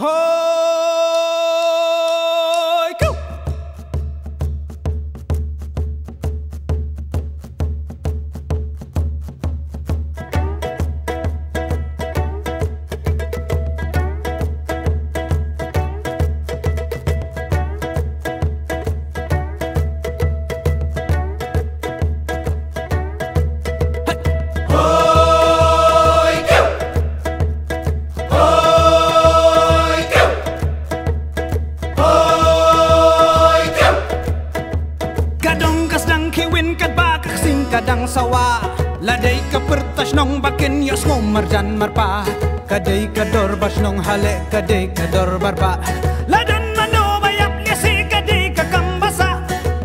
Hoy, go! Kadang sawa ladai kapertas nong bakin yos marjan marpa kadai kador bas nong hale kadai kador barba ladan mano bayap lesi kadai kakam basa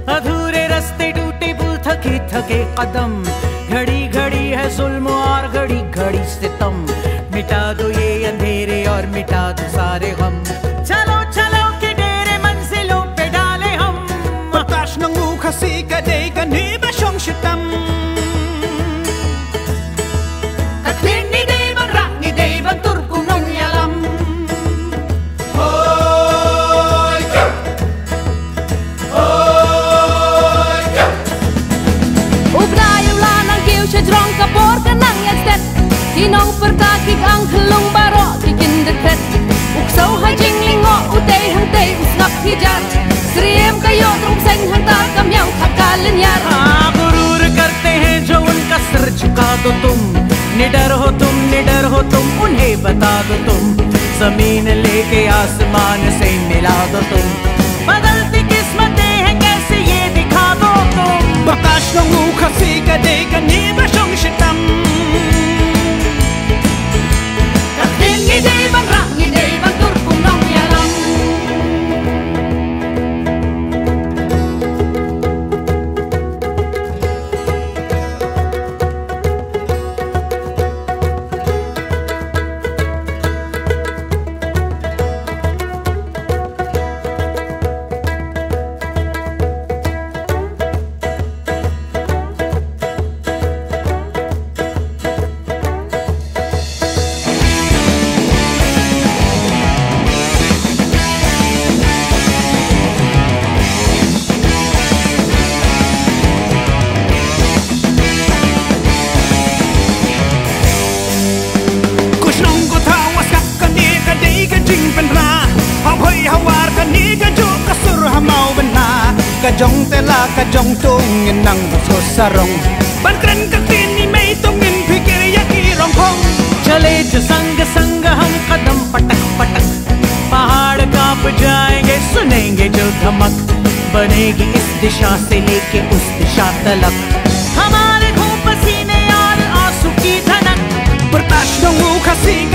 adhure raste doote bul thake thake kadam ghadi ghadi hai zulm aur ghadi ghadi sitam mita do ye andhere aur mita do sare gham chalo chalo ke dere manzilon pe dale hum pertas nong khasi kadai kani bashong shitam Inong perkakig ang halong baro kikin detret Uksaw ha jingling o utay hantay usnap hijar Sriem kayo trungseng hanta kamyaw hakalinyar Aa gurur karte hai jo unka sir chuka do tum Nidar ho tum unhe bata do tum Zameen leke aasman se mila do tum Badalti kismate hai kaise ye dikha do tum Bakash nong ukhasi ka deka niba shong shitam Kajong tela kajong tungin ng buso sarong Bangkran kakini may tungin pikir yakirong kong Chale jo sangga sangga hum kadam patak patak Pahad kaap jayenge sunenge jo dhamak Banegi is disha se leke us disha talak Hamare khon pasine aur aansu ki dhanak Bardash na ho khasi